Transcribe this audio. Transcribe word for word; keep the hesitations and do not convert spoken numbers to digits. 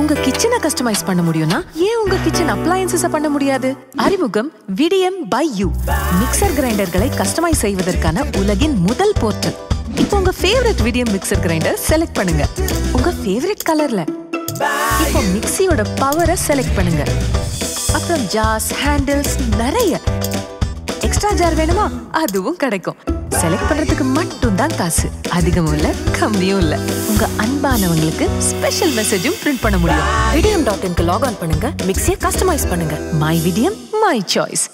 உங்க கிச்சனை கஸ்டமைஸ் பண்ண முடியும்னா ஏன் உங்க கிச்சன் அப்ளையன்சஸ பண்ண முடியாது? அறிமுகம் விடியம் பை யூ, மிக்சர் கிரைண்டர்களை கஸ்டமைஸ் செய்வதற்கான உலகின் முதல் போர்ட்டல். இப்போ உங்க favourite Vidiem mixer grinder select பண்ணுங்க, உங்க ஃபேவரட் கலர்ல. இப்போ மிக்ஸியோட பவரை செலக்ட் பண்ணுங்க, அப்புறம் ஜார்ஸ், ஹேண்டில்ஸ், நிறைய எக்ஸ்ட்ரா ஜார் வேணுமா அதுவும் கிடைக்கும். செலக்ட் பண்றதுக்கு மட்டும் தான் காசு, அதிகமும் இல்ல கம்மியும் இல்ல. உங்க அன்பானவங்களுக்கு ஸ்பெஷல் மெசேஜும் பிரிண்ட் பண்ண முடியும். vidiem dot in க்கு லாக் ஆன் பண்ணுங்க, மிக்ஸியை கஸ்டமைஸ் பண்ணுங்க. My vidiem, my choice.